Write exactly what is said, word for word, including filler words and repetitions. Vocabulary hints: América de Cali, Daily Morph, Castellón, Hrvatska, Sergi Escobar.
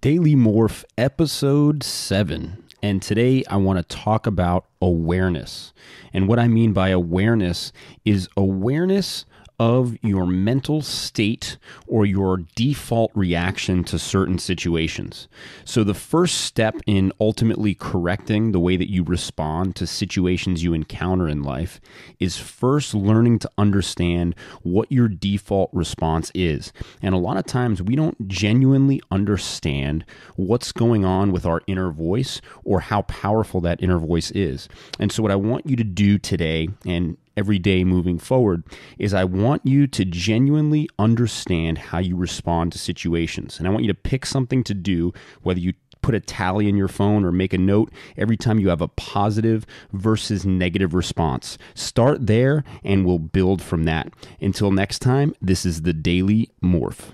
Daily Morph episode seven. And today I want to talk about awareness. And what I mean by awareness is awareness of your mental state or your default reaction to certain situations. So the first step in ultimately correcting the way that you respond to situations you encounter in life is first learning to understand what your default response is. And a lot of times we don't genuinely understand what's going on with our inner voice or how powerful that inner voice is. And so what I want you to do today and every day moving forward is I want you to genuinely understand how you respond to situations. And I want you to pick something to do, whether you put a tally in your phone or make a note every time you have a positive versus negative response. Start there and we'll build from that. Until next time, this is the Daily Morph.